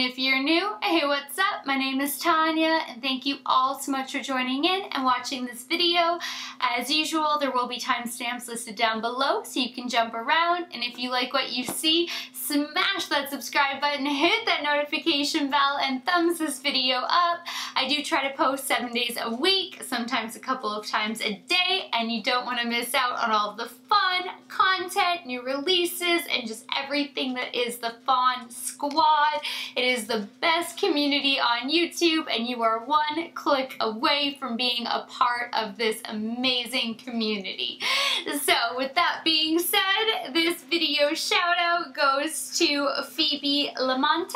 And if you're new, hey, what's up? My name is Tanya, and thank you all so much for joining in and watching this video. As usual, there will be timestamps listed down below so you can jump around. And if you like what you see, smash that subscribe button, hit that notification bell, and thumbs this video up. I do try to post 7 days a week, sometimes a couple of times a day, and you don't want to miss out on all the fun content, new releases, and just everything that is the Fawn Squad. It is the best community on YouTube, and you are one click away from being a part of this amazing community. So with that being said, this video shout out goes to Phoebe Lamanta.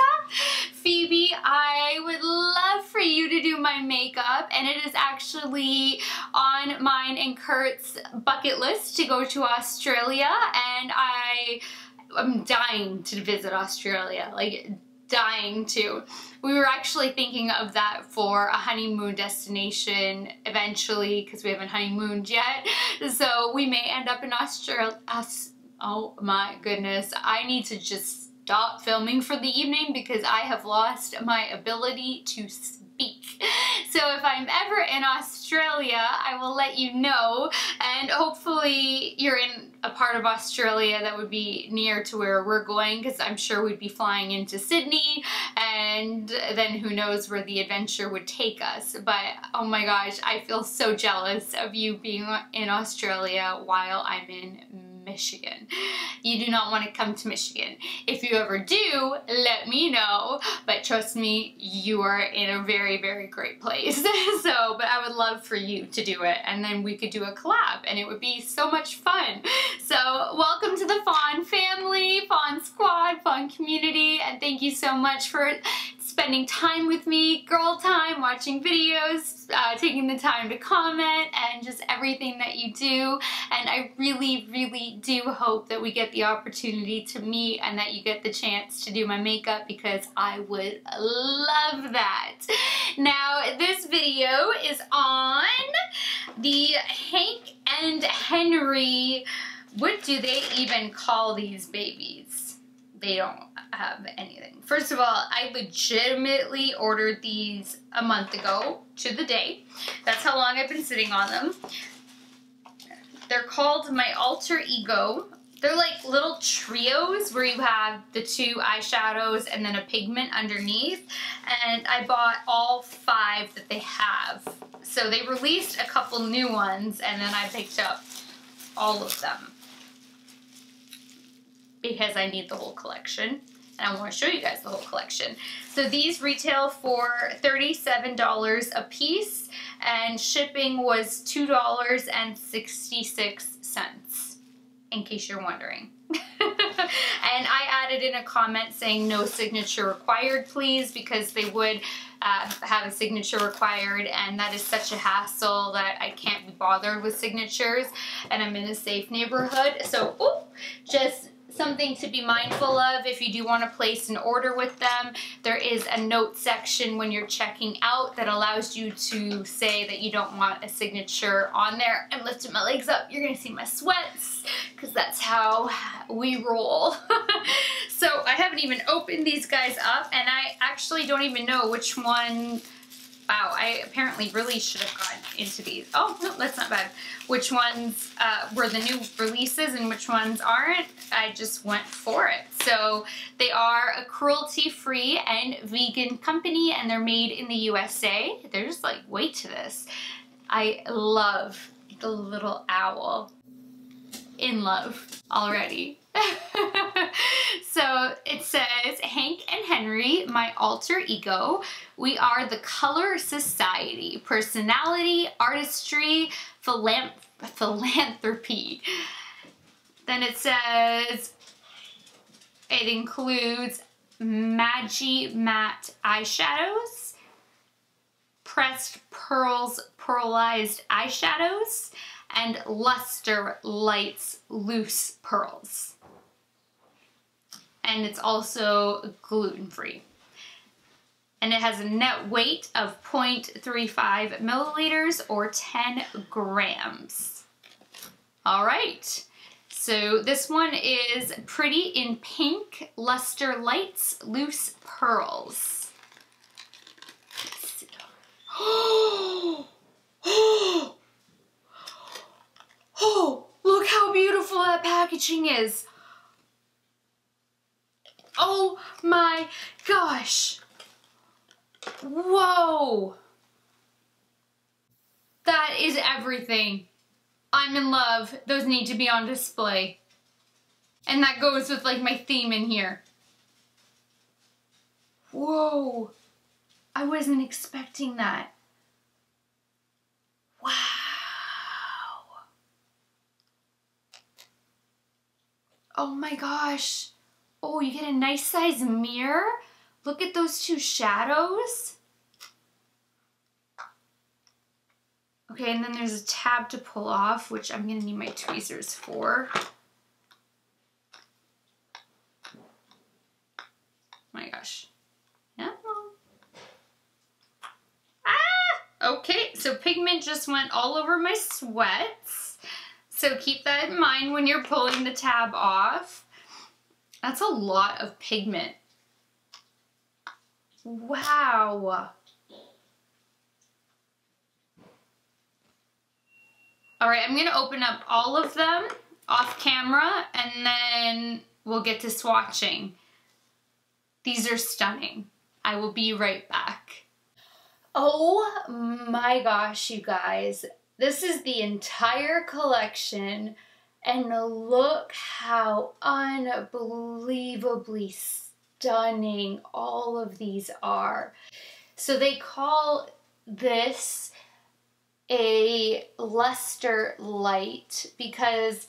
Phoebe, I would love for you to do my makeup, and it is actually on mine and Kurt's bucket list to go to Australia, and I'm dying to visit Australia, like dying to. We were actually thinking of that for a honeymoon destination eventually, because we haven't honeymooned yet, so we may end up in Australia. Oh my goodness, I need to just stop filming for the evening because I have lost my ability to speak. So if I'm ever in Australia, I will let you know, and hopefully you're in a part of Australia that would be near to where we're going, because I'm sure we'd be flying into Sydney, and then who knows where the adventure would take us. But oh my gosh, I feel so jealous of you being in Australia while I'm in Michigan. You do not want to come to Michigan. If you ever do, let me know, but trust me, you are in a very, very great place. So, but I would love for you to do it, and then we could do a collab, and it would be so much fun. So welcome to the Fawn family, Fawn Squad, Fawn community, and thank you so much for spending time with me, girl time, watching videos, taking the time to comment, and just everything that you do. And I really, really do hope that we get the opportunity to meet and that you get the chance to do my makeup, because I would love that. Now, this video is on the Hank and Henry. What do they even call these babies? They don't have anything. First of all, I legitimately ordered these a month ago to the day. That's how long I've been sitting on them. They're called My Alter Ego. They're like little trios where you have the two eyeshadows and then a pigment underneath. And I bought all 5 that they have. So they released a couple new ones, and then I picked up all of them because I need the whole collection. And I want to show you guys the whole collection. So these retail for $37 a piece, and shipping was $2.66, in case you're wondering. And I added in a comment saying no signature required, please, because they would have a signature required, and that is such a hassle that I can't be bothered with signatures, and I'm in a safe neighborhood. So, ooh, just something to be mindful of if you do want to place an order with them. There is a note section when you're checking out that allows you to say that you don't want a signature on there. I'm lifting my legs up. You're going to see my sweats because that's how we roll. So I haven't even opened these guys up, and I actually don't even know which one. Wow, I apparently really should have gotten into these. Oh, no, that's not bad. Which ones were the new releases and which ones aren't, I just went for it. So they are a cruelty-free and vegan company, and they're made in the USA. They're just like, wait to this. I love the little owl. In love already. So it says, Hank and Henry, My Alter Ego. We are the color society, personality, artistry, philanthropy. Then it says, it includes Maggi Matte eyeshadows, pressed pearls, pearlized eyeshadows, and Luster Lights loose pearls. And it's also gluten-free. And it has a net weight of 0.35 milliliters or 10 grams. All right. So this one is Pretty in Pink, Luster Lights, Loose Pearls. Let's see. Oh, look how beautiful that packaging is. Oh my gosh. Whoa. That is everything. I'm in love. Those need to be on display. And that goes with like my theme in here. Whoa. I wasn't expecting that. Wow. Oh my gosh. Oh, you get a nice size mirror. Look at those two shadows. Okay, and then there's a tab to pull off, which I'm gonna need my tweezers for. My gosh. Yeah. Ah! Okay, so pigment just went all over my sweats. So keep that in mind when you're pulling the tab off. That's a lot of pigment. Wow. All right, I'm gonna open up all of them off camera and then we'll get to swatching. These are stunning. I will be right back. Oh my gosh, you guys. This is the entire collection and look how unbelievably stunning all of these are. So they call this a luster light because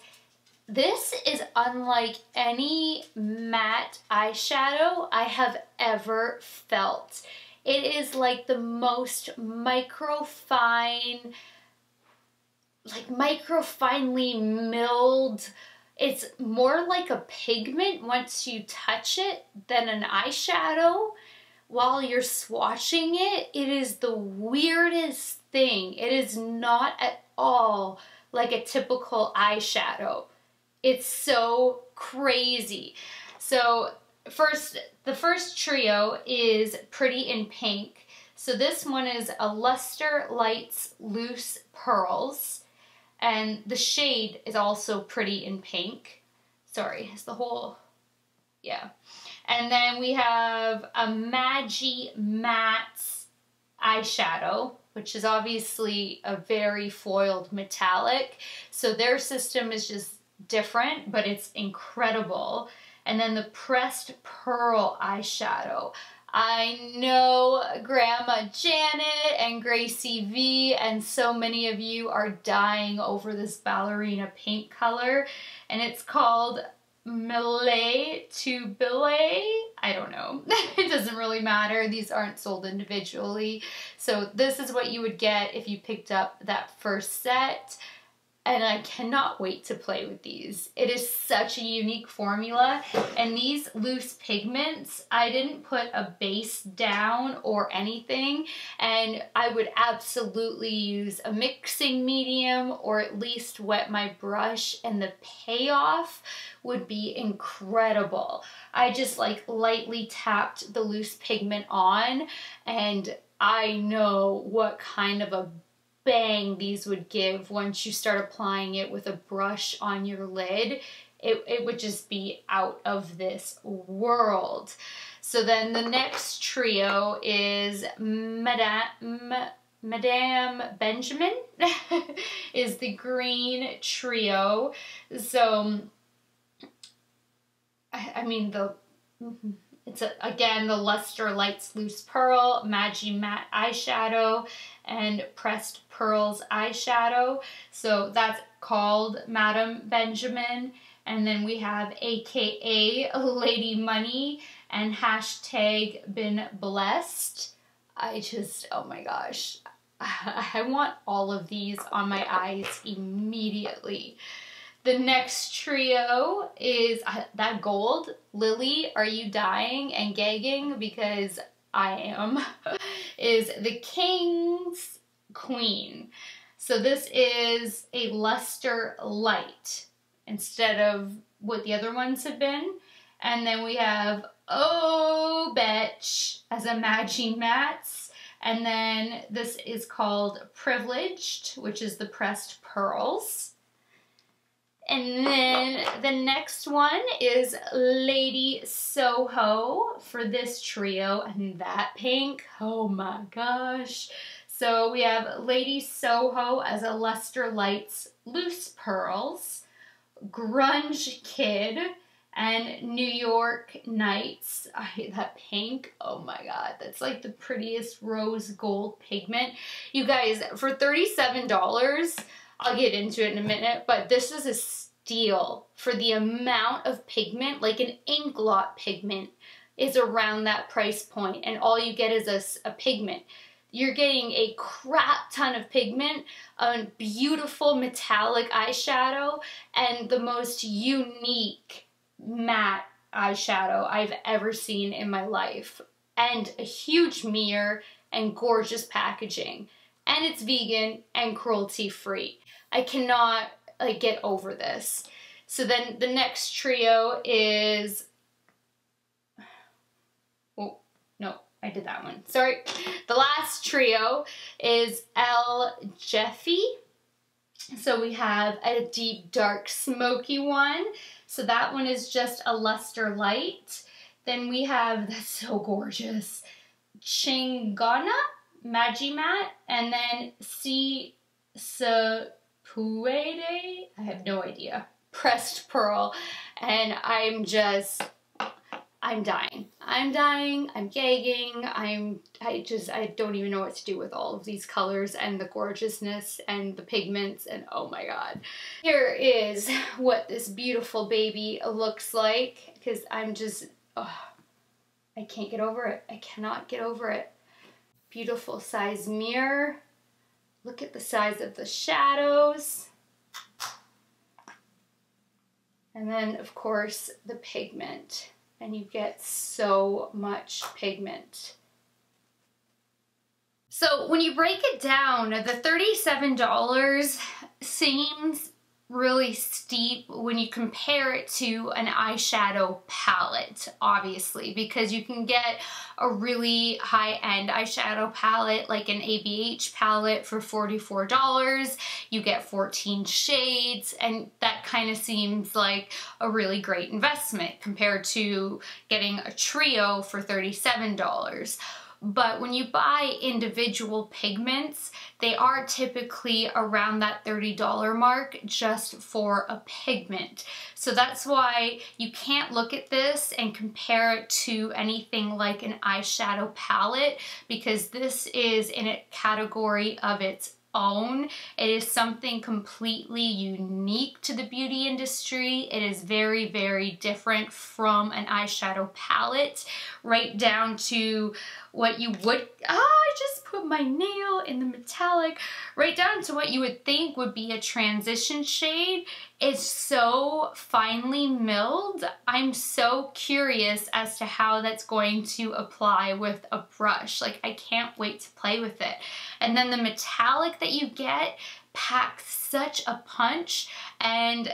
this is unlike any matte eyeshadow I have ever felt. It is like the most microfine, like microfinely milled. It's more like a pigment once you touch it than an eyeshadow. While you're swatching it, it is the weirdest thing. It is not at all like a typical eyeshadow. It's so crazy. So the first trio is Pretty in Pink. So this one is a Luster Lights Loose Pearls. And the shade is also Pretty in Pink. Sorry, it's the whole, yeah. And then we have a Magi Mattes eyeshadow, which is obviously a very foiled metallic. So their system is just different, but it's incredible. And then the Pressed Pearl eyeshadow. I know Grandma Janet and Gracie V and so many of you are dying over this ballerina pink color, and it's called Millet to Billet. I don't know. It doesn't really matter. These aren't sold individually. So this is what you would get if you picked up that first set. And I cannot wait to play with these. It is such a unique formula. And these loose pigments, I didn't put a base down or anything. And I would absolutely use a mixing medium or at least wet my brush, and the payoff would be incredible. I just like lightly tapped the loose pigment on and I know what kind of a bang these would give once you start applying it with a brush on your lid. It would just be out of this world. So then the next trio is Madame Benjamin is the green trio. So I mean again, the Luster Lights Loose Pearl, Magi Matte Eyeshadow, and Pressed Pearls Eyeshadow. So that's called Madame Benjamin. And then we have AKA Lady Money and hashtag Been Blessed. I just, oh my gosh. I want all of these on my eyes immediately. The next trio is that gold. Lily, are you dying and gagging? Because I am. Is the King's Queen. So this is a luster light. instead of what the other ones have been. And then we have Oh Betch as a matching mats. And then this is called Privileged, which is the pressed pearls. And then the next one is Lady Soho for this trio, and that pink, oh my gosh. So we have Lady Soho as a Luster Lights Loose Pearls, Grunge Kid, and New York Nights. That pink, oh my god, that's like the prettiest rose gold pigment. You guys, for $37, I'll get into it in a minute, but this is a steal for the amount of pigment. Like an Inglot pigment is around that price point, and all you get is a pigment. You're getting a crap ton of pigment, a beautiful metallic eyeshadow, and the most unique matte eyeshadow I've ever seen in my life. And a huge mirror and gorgeous packaging. And it's vegan and cruelty free. I cannot get over this. So then the next trio is, oh no, I did that one, sorry. The last trio is El Jeffy. So we have a deep dark smoky one. So that one is just a luster light. Then we have, that's so gorgeous, Chingona Magimat, and then Si Se Puede, I have no idea, pressed pearl. And I'm just, I'm dying. I'm dying, I'm gagging, I don't even know what to do with all of these colors and the gorgeousness and the pigments, and oh my god. Here is what this beautiful baby looks like, because I'm just, oh, I can't get over it. I cannot get over it. Beautiful size mirror. Look at the size of the shadows. And then of course the pigment. And you get so much pigment. So when you break it down, the $37 seems really steep when you compare it to an eyeshadow palette, obviously, because you can get a really high-end eyeshadow palette like an ABH palette for $44. You get 14 shades, and that kind of seems like a really great investment compared to getting a trio for $37. But when you buy individual pigments, they are typically around that $30 mark just for a pigment. So that's why you can't look at this and compare it to anything like an eyeshadow palette, because this is in a category of its own. It is something completely unique to the beauty industry. It is very, very different from an eyeshadow palette, right down to what you would, I just put my nail in the metallic, right down to what you would think would be a transition shade. It's so finely milled. I'm so curious as to how that's going to apply with a brush. Like, I can't wait to play with it. And then the metallic that you get packs such a punch, and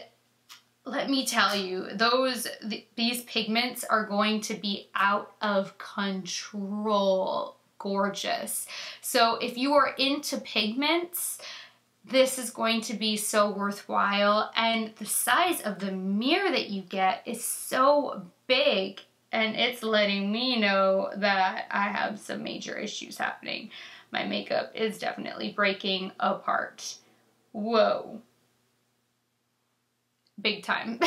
let me tell you, these pigments are going to be out of control gorgeous. So if you are into pigments, this is going to be so worthwhile. And the size of the mirror that you get is so big, and it's letting me know that I have some major issues happening. My makeup is definitely breaking apart. Whoa. Big time.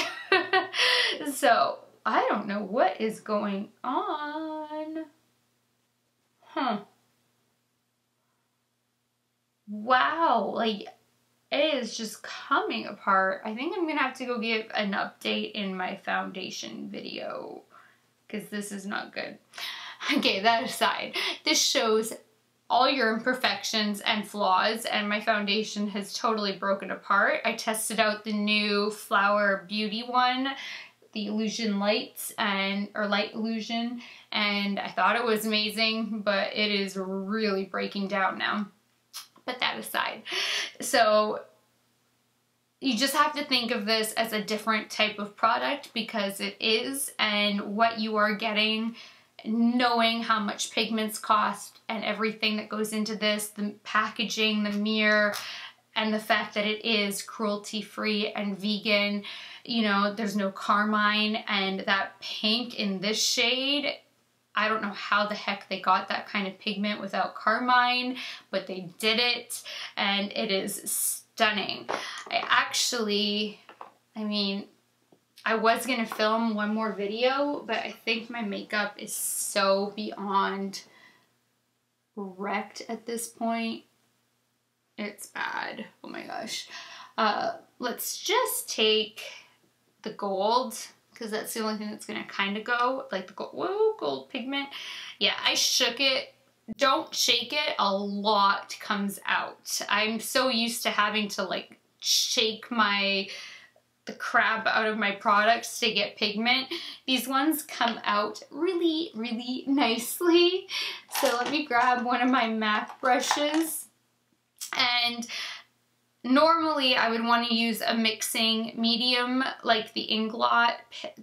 So I don't know what is going on. Huh. Wow, like it is just coming apart. I think I'm gonna have to go give an update in my foundation video, because this is not good. Okay, that aside, this shows all your imperfections and flaws, and my foundation has totally broken apart. I tested out the new Flower Beauty one, the Illusion Lights, and or Light Illusion, and I thought it was amazing, but it is really breaking down now. But that aside, so You just have to think of this as a different type of product, because it is, and what you are getting, knowing how much pigments cost and everything that goes into this, the packaging, the mirror, and the fact that it is cruelty-free and vegan. You know, there's no carmine, and that pink in this shade, I don't know how the heck they got that kind of pigment without carmine, but they did it, and it is stunning. I was gonna film one more video, but I think my makeup is so beyond wrecked at this point. It's bad. Oh my gosh. Let's just take the gold, because that's the only thing that's gonna kind of go, like the gold, whoa, gold pigment. Yeah, I shook it. Don't shake it, a lot comes out. I'm so used to having to like shake the crap out of my products to get pigment. These ones come out really, really nicely. So let me grab one of my MAC brushes. And normally I would want to use a mixing medium like the Inglot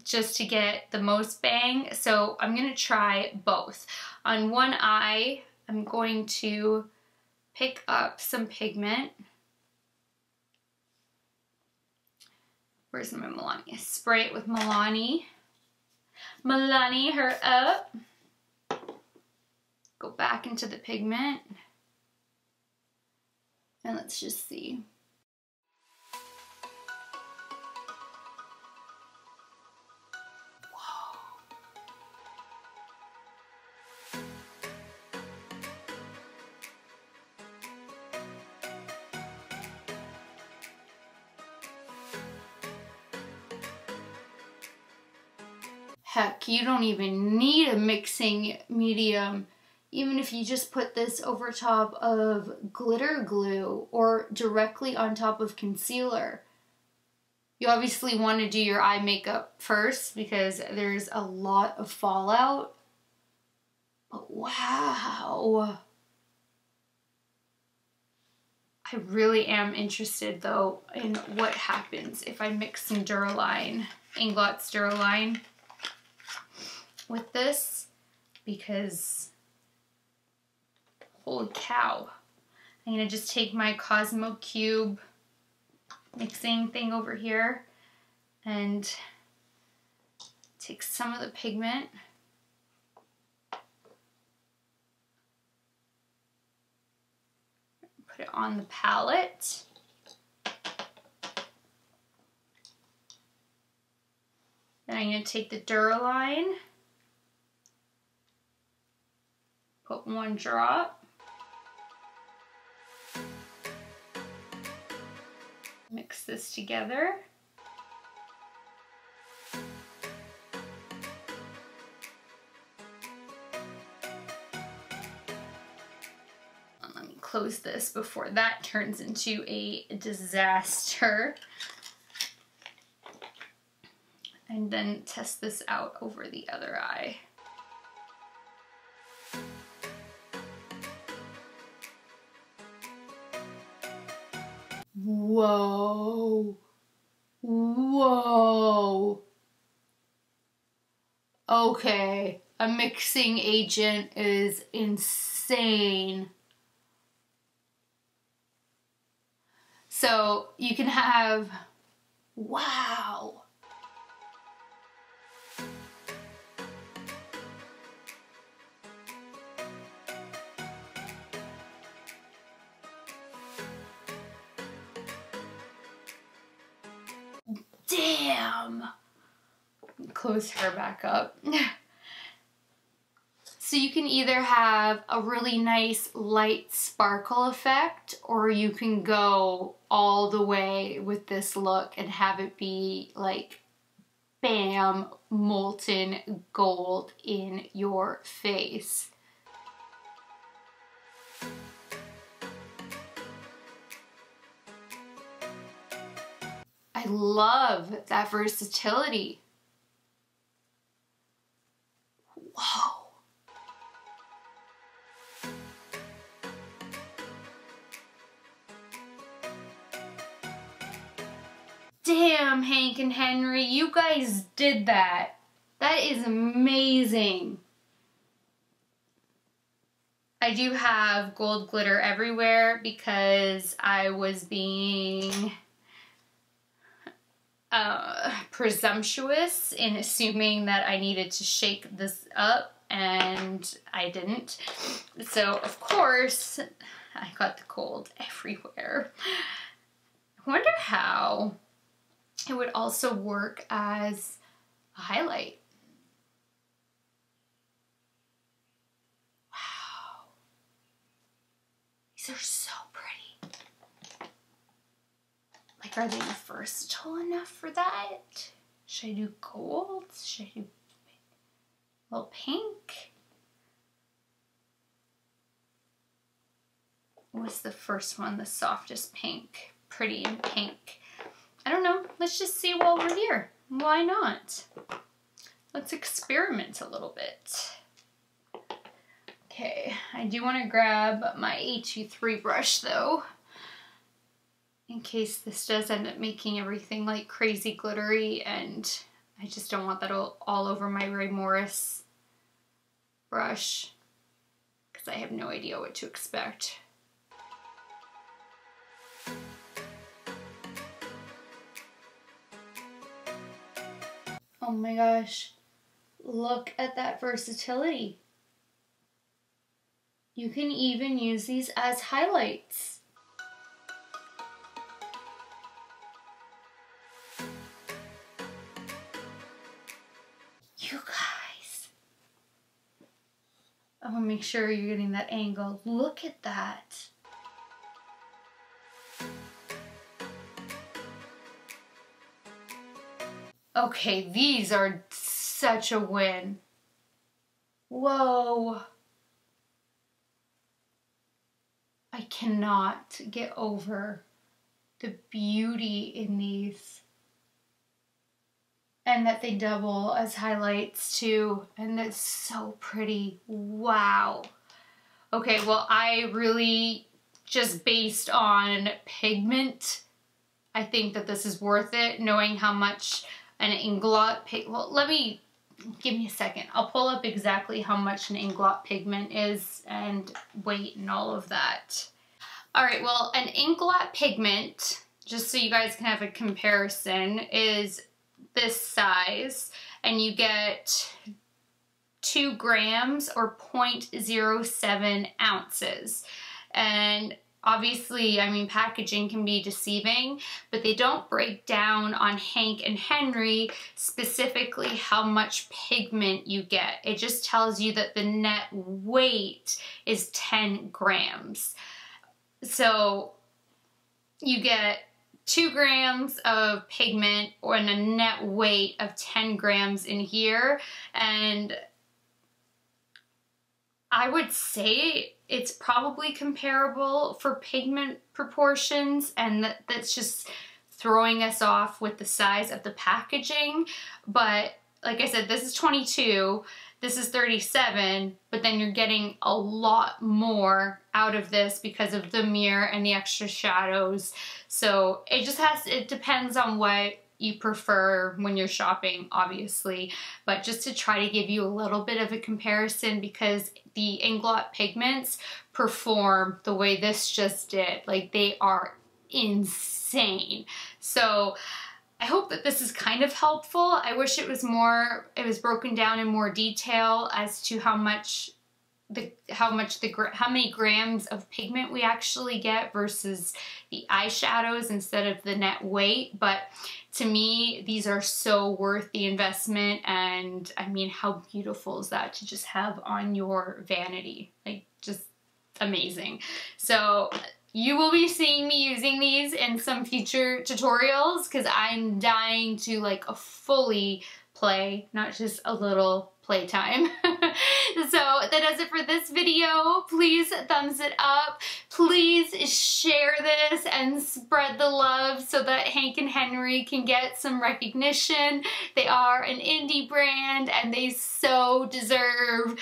just to get the most bang, so I'm going to try both. On one eye, I'm going to pick up some pigment. Where's my Milani? Spray it with Milani. Milani her up. Go back into the pigment. And let's just see. Heck, you don't even need a mixing medium. Even if you just put this over top of glitter glue or directly on top of concealer. You obviously want to do your eye makeup first because there's a lot of fallout. But wow. I really am interested though in what happens if I mix some Duraline, Inglot's Duraline, with this, because holy cow. I'm gonna just take my Cosmo Cube mixing thing over here and take some of the pigment. Put it on the palette. Then I'm gonna take the Duraline. Put one drop. Mix this together. And let me close this before that turns into a disaster. And then test this out over the other eye. Whoa, whoa. Okay, a mixing agent is insane. So you can have, wow. Damn! Close her back up. So you can either have a really nice light sparkle effect, or you can go all the way with this look and have it be like, bam, molten gold in your face. I love that versatility. Wow. Damn, Hank and Henry, you guys did that. That is amazing. I do have gold glitter everywhere because I was being presumptuous in assuming that I needed to shake this up, and I didn't. So of course I got the gold everywhere. I wonder how it would also work as a highlight. Wow. These are so pretty. Like, are they versatile enough for that? Should I do gold? Should I do a little pink? What's the first one? The softest pink. Pretty in pink. I don't know. Let's just see while we're here. Why not? Let's experiment a little bit. Okay, I do want to grab my A23 brush though, in case this does end up making everything like crazy glittery, and I just don't want that all over my Ray Morris brush because I have no idea what to expect. Oh my gosh, look at that versatility. You can even use these as highlights. You guys, I want to make sure you're getting that angle. Look at that. Okay, these are such a win. Whoa. I cannot get over the beauty in these. And that they double as highlights too. And that's so pretty. Wow. Okay, well, I really, just based on pigment, I think that this is worth it, knowing how much an Inglot pigment, well, give me a second. I'll pull up exactly how much an Inglot pigment is and weight and all of that. All right, well, an Inglot pigment, just so you guys can have a comparison, is this size, and you get 2 grams or 0.07 ounces. And obviously, I mean, packaging can be deceiving, but they don't break down on Hank and Henry specifically how much pigment you get. It just tells you that the net weight is 10 grams. So you get 2 grams of pigment or a net weight of 10 grams in here, and I would say it's probably comparable for pigment proportions, and that's just throwing us off with the size of the packaging. But like I said, this is 22, this is 37, but then you're getting a lot more out of this because of the mirror and the extra shadows. So it just it depends on what you prefer when you're shopping, obviously, but just to try to give you a little bit of a comparison, because the Inglot pigments perform the way this just did. Like, they are insane. So I hope that this is kind of helpful. I wish it was more, it was broken down in more detail as to how many grams of pigment we actually get versus the eyeshadows instead of the net weight. But to me, these are so worth the investment, and I mean, how beautiful is that to just have on your vanity? Like, just amazing. So you will be seeing me using these in some future tutorials because I'm dying to like a fully play, not just a little playtime. So that does it for this video. Please thumbs it up. Please share this and spread the love so that Hank and Henry can get some recognition. They are an indie brand and they so deserve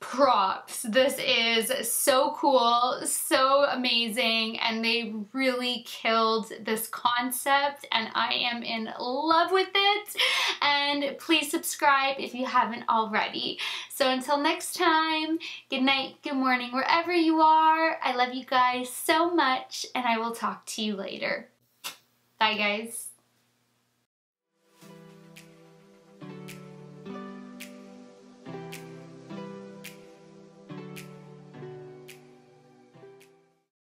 props. This is so cool, so amazing, and they really killed this concept, and I am in love with it. And please subscribe if you haven't already. So until next time, good night, good morning, wherever you are. I love you guys so much, and I will talk to you later. Bye, guys.